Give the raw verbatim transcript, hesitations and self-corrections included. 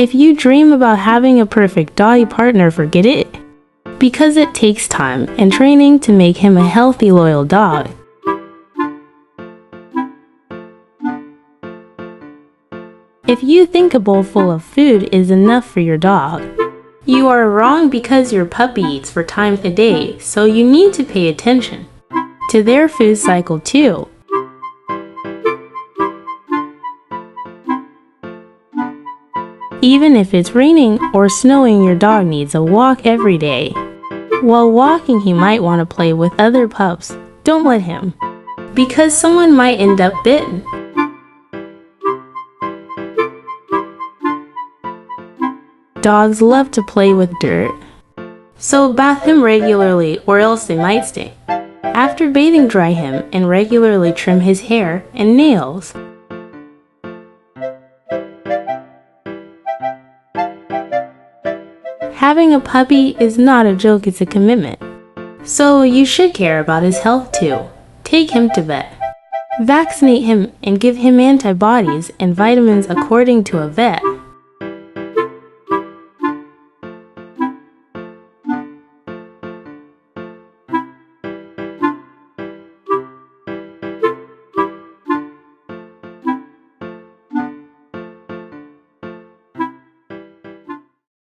If you dream about having a perfect doggy partner, forget it, because it takes time and training to make him a healthy, loyal dog. If you think a bowl full of food is enough for your dog, you are wrong, because your puppy eats four times a day, so you need to pay attention to their food cycle too. Even if it's raining or snowing, your dog needs a walk every day. While walking, he might want to play with other pups. Don't let him, because someone might end up bitten. Dogs love to play with dirt, so bath him regularly or else they might stink. After bathing, dry him and regularly trim his hair and nails. Having a puppy is not a joke, it's a commitment. So you should care about his health too. Take him to vet. Vaccinate him and give him antibodies and vitamins according to a vet.